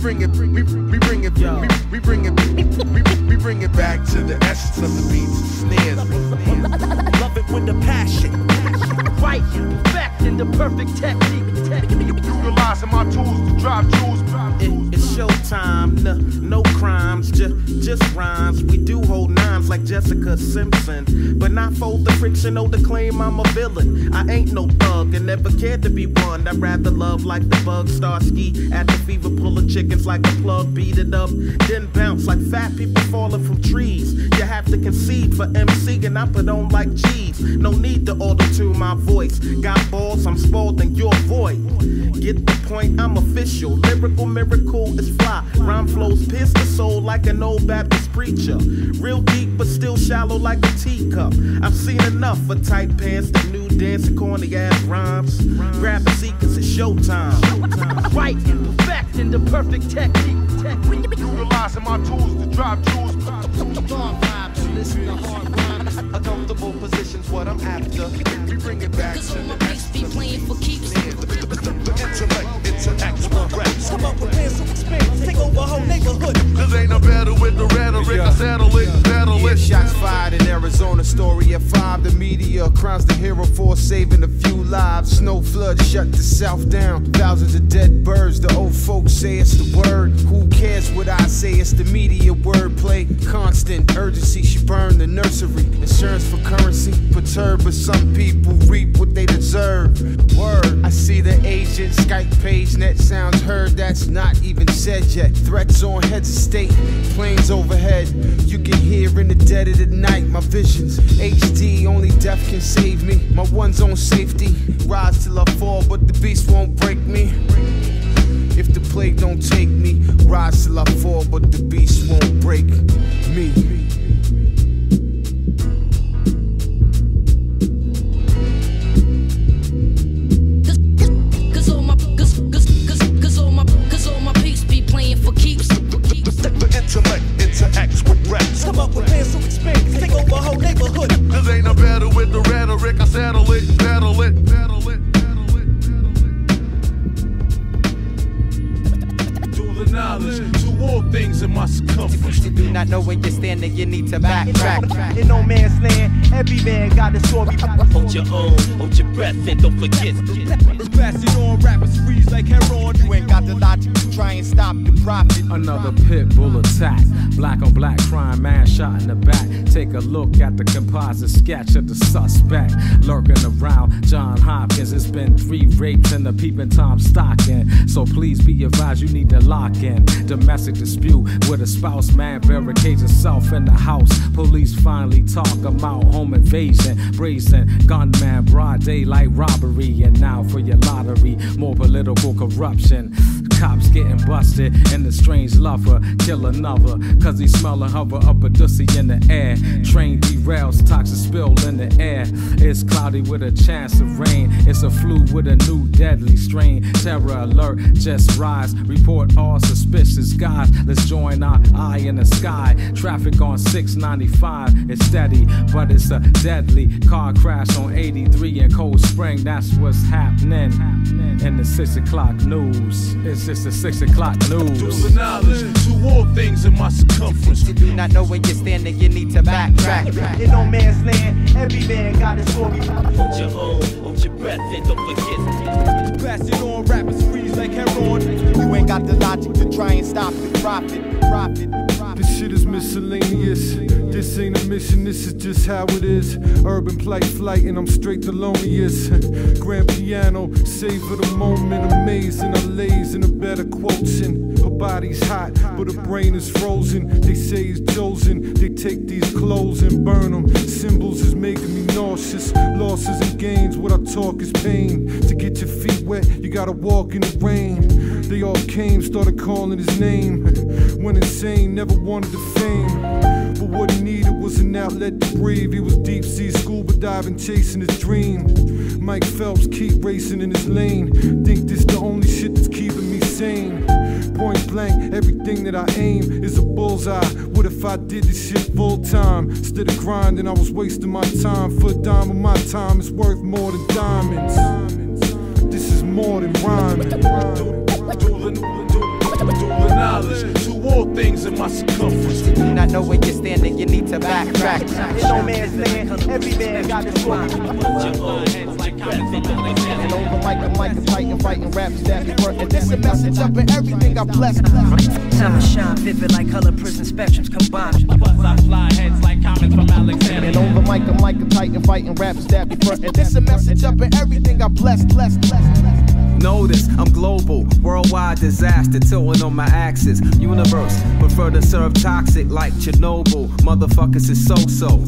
We bring it back to the essence of the beats and snares. Love it with a passion. Right, back in the perfect technique. Utilizing my tools to drive jewels. It's showtime, no crimes, just rhymes. We do hold nines like Jessica Simpson, but not fold the frictional to claim I'm a villain. I ain't no thug and never cared to be one. I'd rather love like the bug Starsky at the fever, pulling chickens like a plug, beat it up, then bounce like fat people falling from trees. You have to concede for MC and I put on like cheese. No need to auto-tune my voice. Got balls, I'm spalding your void. Get the point, I'm official. Lyrical miracle is fly. Rhyme flows pierce the soul like an old Baptist preacher. Real deep but still shallow like a teacup. I've seen enough for tight pants, the new dance and corny ass rhymes. Grab a seat cause it's showtime. Right, perfecting the perfect technique. Utilizing my tools to drive jewels. Listen to hard rhymes. A comfortable position's what I'm after. We bring it back cause to the beats be playing for keeps. Come up with plans to expand, take over whole neighborhood. This ain't a battle with the rhetoric, I settle it, battle it. Shots fired in Arizona, story at 5. The media crowns the hero for saving a few lives. Snow flood shut the south down, thousands of dead birds. The old folks say it's the word. Who cares what I say, it's the media wordplay. Constant urgency, she burned the nursery. Insurance for currency, perturbed, but some people reap what they deserve. Word, I see the agent, Skype page, net sounds heard, that's not even said yet. Threats on heads of state, planes overhead. You can hear in the dead of the night my visions. HD, only death can save me. My one's on safety, rise till I fall, but the beast won't break me. If the plague don't take me, rise till I fall, but the beast won't break me. Not know where you're standing, you need to backtrack. In no man's land, every man got a story. Hold your own, hold your breath, and don't forget. Passing on rappers freeze like heroin. You ain't got the logic to try and stop the profit. Another pit bull attack, black on black crime, man shot in the back. Take a look at the composite sketch of the suspect lurking around John Hopkins. It's been 3 rapes in the peeping Tom Stocking. So please be advised, you need to lock in. Domestic dispute with a spouse, man barricades himself in the house. Police finally talk about home invasion, brazen gunman, broad daylight robbery, and now for your lottery, more political corruption. Cops getting busted and the strange lover kill another cause he smell and hover up a dussy in the air. Train derails, toxic spill in the air. It's cloudy with a chance of rain. It's a flu with a new deadly strain. Terror alert, just rise. Report all suspicious guys. Let's join our eye in the sky. Traffic on 695 is steady, but it's a deadly car crash on 83 in Cold Spring. That's what's happening in the 6 o'clock news. It's the 6 o'clock news. Through the knowledge to all things in my circumference. You do not know where you're standing, you need to backtrack. In no man's land, every man got his story. Hold your own, hold your breath, and don't forget. Passing on rappers freeze like heroin. You ain't got the logic to try and stop the profit. This shit is miscellaneous. This ain't a mission, this is just how it is. Urban plight, flight, and I'm straight the loneliest. Grand piano, savor the moment. Amazing, I laze in a bed of quotes. And her body's hot, but her brain is frozen. They say it's chosen, they take these clothes and burn them. Symbols is making me nauseous. Losses and gains, what I talk is pain. To get your feet wet, you gotta walk in the rain. They all came, started calling his name. Went insane, never wanted the fame. But what he needed was an outlet to breathe. He was deep sea scuba diving, chasing his dream. Mike Phelps keep racing in his lane. Think this the only shit that's keeping me sane. Point blank, everything that I aim is a bullseye. What if I did this shit full time? Instead of grinding, I was wasting my time. For a dime of my time, it's worth more than diamonds. This is more than rhyming. dual knowledge to all things in my circumference. You do not know where you're standing, you need to backtrack. In no man's land, every man got his spot. And over like a fighting, rap, stabbing, working. This a message up in everything I blessed. Time to shine, vivid like color prison spectrums combined. Plus I fly heads like comments from Alexander. And over like a titan, fighting, rap, stabbing, working. This a message up in everything I blessed, Notice, I'm global, worldwide disaster, tilting on my axis. Universe, prefer to serve toxic like Chernobyl. Motherfuckers is so-so.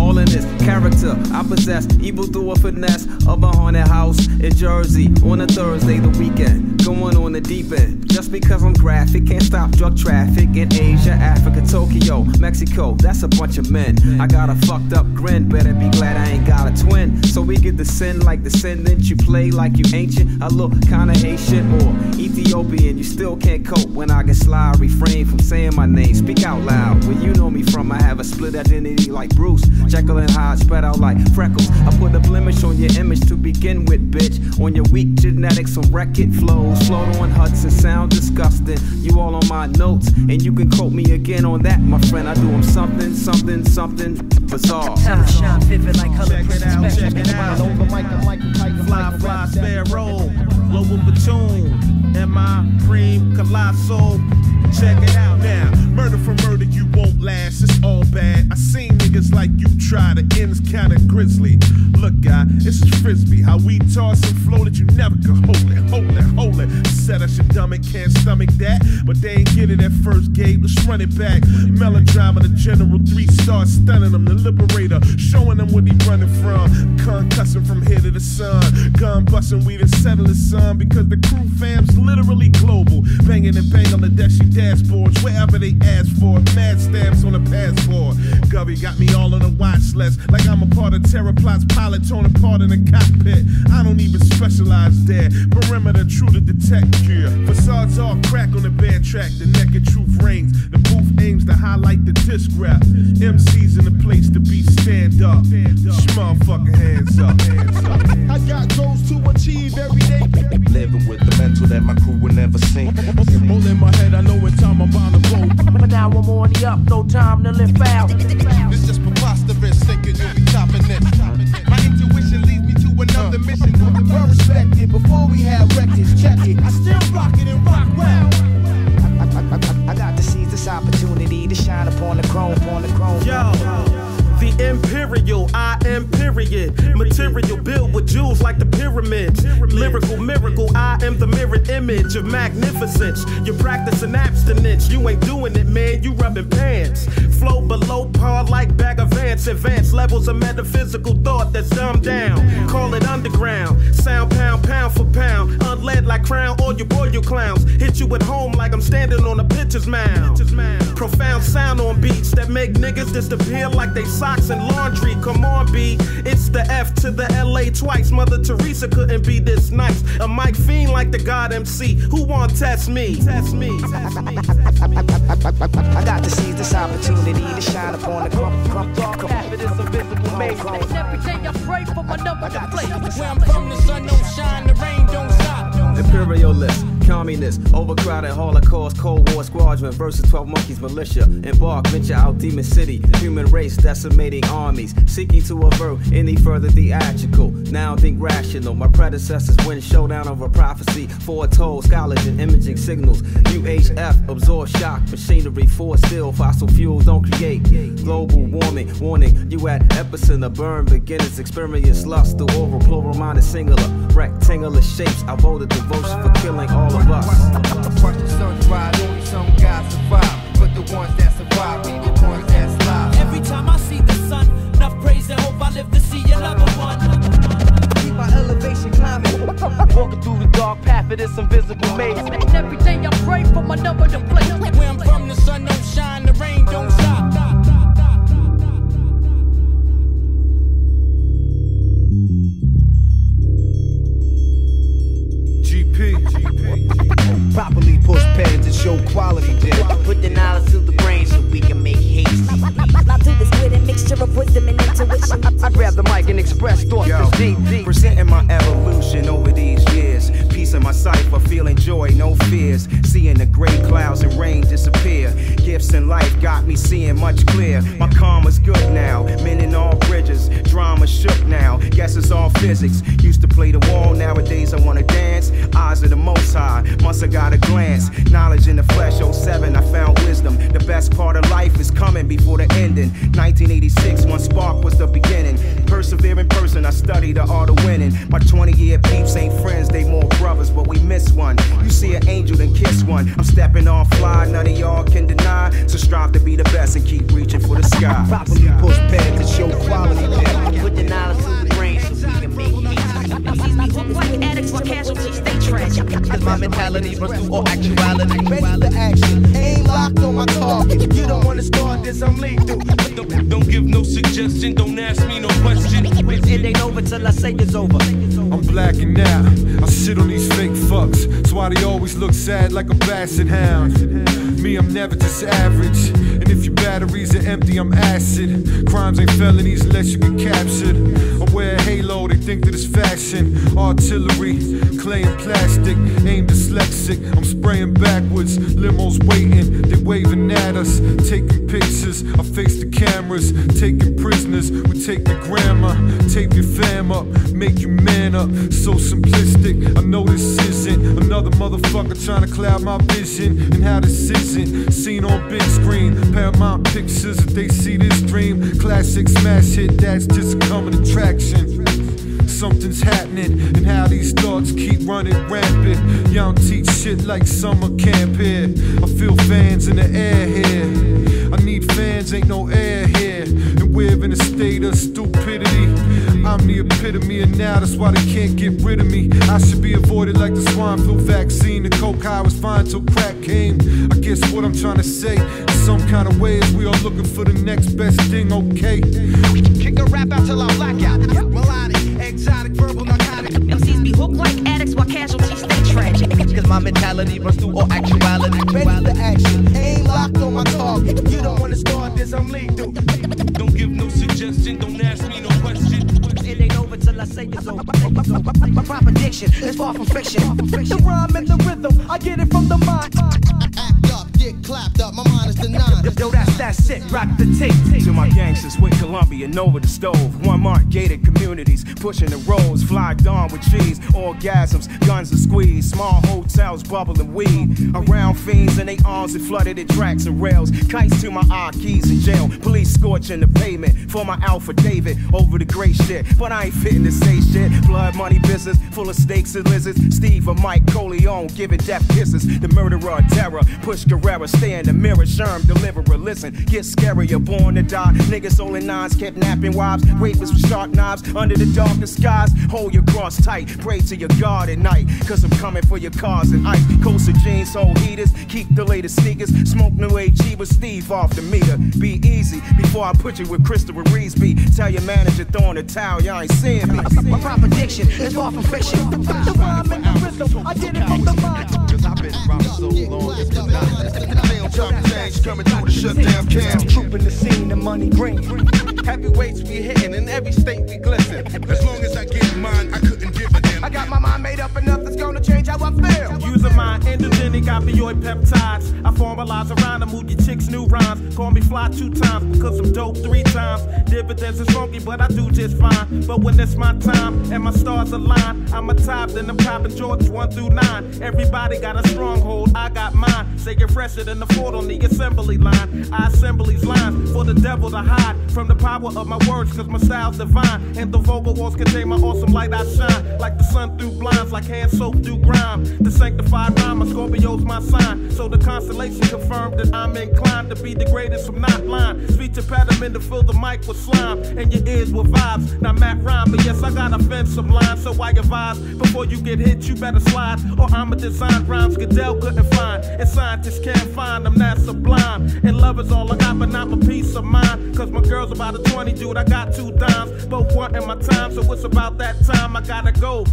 All in this character I possess, evil through a finesse of a haunted house in Jersey on a Thursday, the weekend, going on the deep end. Just because I'm graphic, can't stop drug traffic in Asia, Africa, Tokyo, Mexico. That's a bunch of men. I got a fucked up grin, better be glad I ain't got a twin. So we get to sin like descendants, you play like you ancient. I look kinda Haitian or Ethiopian, you still can't cope when I get sly. Refrain from saying my name, speak out loud where you know me from. I have a split identity like Bruce, Jekyll and Hyde, spread out like freckles. I put a blemish on your image to begin with, bitch. On your weak genetics, on record flows, float on Hudson, sound disgusting. You all on my notes, and you can quote me again on that, my friend. I do them something bizarre. Shine vivid like color prison spectrum. Fly, spare roll. Lower platoon, am I cream colossal? Check it out now. Murder for murder, you won't last. It's all bad. I seen niggas like you try. The end's kinda grisly. Look, guy, this is frisbee. How we toss and flow that you never could hold it, hold it. Said I should dumb it, can't stomach that. But they ain't get it at first, Gabe. Let's run it back. Melodrama, the general 3-star, stunning them. The liberator, showing them what he running from. Concussing from here to the sun. Gun busting, we done settle the sun. Because the crew fam's literally global. Banging and bang on the Deshi dashboards, wherever they ask for it. Mad stamps on a passport. Gubby got me all on a watch list, like I'm a part of terror plots, pilot torn apart in a cockpit. I don't even specialize there. Perimeter true to detect here. Facades all crack on the bare track. The naked truth reigns. The booth aims to highlight the disc rap. MC's in the place to be. Stand up. Motherfucking hands up. I got goals to achieve every day. Living with the mental that my crew will never sink. Roll in my head, I know it's time I'm bound to blow. But now I'm on the up, no time to live foul. This is preposterous, thinking you'll be topping this. My intuition leads me to another mission. Well respected, before we had records, check it. I still rock it and rock round. I got to seize this opportunity to shine upon the chrome, Yo. The imperial, I am period. Material built with jewels like the pyramids. Lyrical miracle, I am the mirrored image of magnificence. You're practicing abstinence, you ain't doing it, man, you rubbing pants. Flow below par like bag of ants. Advanced levels of metaphysical thought that's dumbed down. Call it underground, sound pound for pound. Unled like crown, all you royal clowns. Hit you at home like I'm standing on a pitcher's mound. Profound sound on beats that make niggas disappear like they sound and laundry. Come on, B. It's the F to the LA twice. Mother Teresa couldn't be this nice. A mic fiend like the God MC. Who won't test me? I got to seize this opportunity to shine upon the imperialist, communist, overcrowded, Holocaust, Cold War squadron versus 12 monkeys militia. Embark, venture out Demon City, human race decimating armies, seeking to avert any further theatrical. Now think rational. My predecessors win showdown over prophecy, foretold scholars and imaging signals. UHF absorb shock machinery, force still fossil fuels don't create. Global warming, warning. You at epicenter burn beginners experience lust through oral plural minus singular rectangular shapes. I voted devotion for killing all. Watch the sun dry, only some guys survive, but the ones that survive be the ones that slide. Every time I see the sun, enough praise and hope I live to see another one. Keep my elevation climbing, walking through the dark path of this invisible maze. And every day I pray for my number to play. Where I'm from, the sun don't shine, the rain don't stop. GP. Properly push pads and show quality then. Put the knowledge to the brain so we can make haste. I do this with a mixture of wisdom and intuition. I grab the mic and express thoughts deep. Presenting my evolution over these years. Peace in my cipher, feeling joy, no fears, seeing the gray clouds and rain disappear. Gifts in life got me seeing much clear. My karma's good now, mending all bridges. Drama shook now, guess it's all physics. Used to play the wall, nowadays I wanna dance. Eyes of the Most High, must have got a glance. Knowledge in the flesh, 07, I found wisdom. The best part of life is coming before the ending. 1986, one spark was the beginning. Persevering person, I study the art of winning. My 20-year peeps ain't friends, they more brothers, but we miss one. You see an angel, then kiss one. I'm stepping on fly, none of y'all can deny. So strive to be the best and keep reaching for the sky. Properly push back to show quality. I put the knowledge to the brain so we can make peace. We're like addicts, we're casualties, they tragic. Cause my mentality runs through all actuality. Ready to action, aim locked on my target. If you don't wanna start this, I'm lethal. Don't give no suggestion, don't ask me no question. It ain't over till I say it's over. I'm blacking out, I shit on these fake fucks. That's why they always look sad like a basset hound. Me, I'm never just average. And if your batteries are empty, I'm acid. Crimes ain't felonies unless you get captured. I wear a halo, they think that it's fashion. Artillery, clay and plastic, aim dyslexic. I'm spraying backwards, limos waiting. They waving at us, taking pictures. I face the cameras, taking prisoners. We take your grandma, tape your fam up, make you man up. So simplistic, I know this isn't another motherfucker trying to cloud my vision. And how this isn't seen on big screen, Paramount Pictures, if they see this dream. Classic smash hit, that's just a coming attraction. Something's happening, and how these thoughts keep running rampant. Y'all don't teach shit like summer camp here. I feel fans in the air here. I need fans, ain't no air here. And we're in a state of stupidity. I'm the epitome, and now that's why they can't get rid of me. I should be avoided like the swine flu vaccine. The coke high was fine till crack came. I guess what I'm trying to say, in some kind of way, is we all looking for the next best thing, okay? Kick a rap out till I black out. Melodic, exotic, verbal, narcotic. MCs be hooked like addicts while casualties stay tragic. Cause my mentality runs through all actuality. Ready to action, aim locked on my target. You don't wanna start this, I'm lethal. Don't give no suggestion, don't ask me no question. It ain't over till I say it's over. My prime addiction is far from fiction. The rhyme and the rhythm, I get it from the mind. Act up, get clapped up, my mind is denied. Yo, that's it, rock the tape. To my gangsters with Columbia and over the stove. 1 mark gated communities, pushing the roads. Fly dawn with cheese, orgasms, guns are squeezed. Small hotels, bubbling weed. Around fiends and they arms that flooded at tracks and rails. Kites to my eye, keys in jail. Police scorching the pavement for my affidavit over the gray shit. But I ain't fitting to say shit. Blood money business, full of snakes and lizards. Steve or Mike Corleone giving death kisses. The murderer of terror, push Guerrera, stay in the mirror. Sherm, deliverer, listen, get scarier, born to die. Niggas holding nines, kidnapping wives. Rapists with sharp knives, under the darkest skies. Hold your cross tight, pray to your God at night. Cause I'm coming for your cars and ice. Coastal jeans, hold heaters, keep the latest sneakers. Smoke new AG with Steve off the meter. Be easy, before I put you with Christopher Reesby. Tell your manager throwing a towel, I ain't seeing me. My proper diction is far from fiction. The rhyme and the rhythm, I did it from the mind. Cause I've been robbed so long, it's the night. Damn time change, coming through the shutdown cam. Trooping the scene, the money green. Heavyweights we hitting, in every state we glisten. As long as I get mine, I couldn't give a damn. I got my mind made up enough that's gonna change how I feel. Using my endogenic opioid peptides. I formalize around to move your chick's new rhymes. Call me fly 2 times, because I'm dope 3 times. Dividends is funky, but I do just fine. But when it's my time and my stars align, I'm a top, then I'm popping Jordans 1 through 9. Everybody got a stronghold, I got mine. Say you're fresher than the fort on the assembly line. I assemblies lines for the devil to hide from the power of my words, cause my style's divine. And the vocal walls contain my awesome light, I shine like the sun through blinds, like hand soap through grime. The sanctified rhyme, my Scorpio's my sign. So the constellation confirmed that I'm inclined to be the greatest from not lying. Speech impediment to fill the mic with slime, and your ears with vibes. Now Matt rhyme, but yes, I got offensive lines. So I advise, before you get hit, you better slide, or I'ma design rhymes Goodell couldn't find, and scientists can't find. I'm not sublime, and love is all I got, but not my peace of mind. Cause my girl's about a 20, dude, I got 2 dimes, both wanting my time. So it's about that time, I gotta go.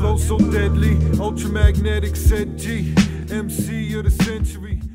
Flow so deadly, ultramagnetic, said G, MC of the century.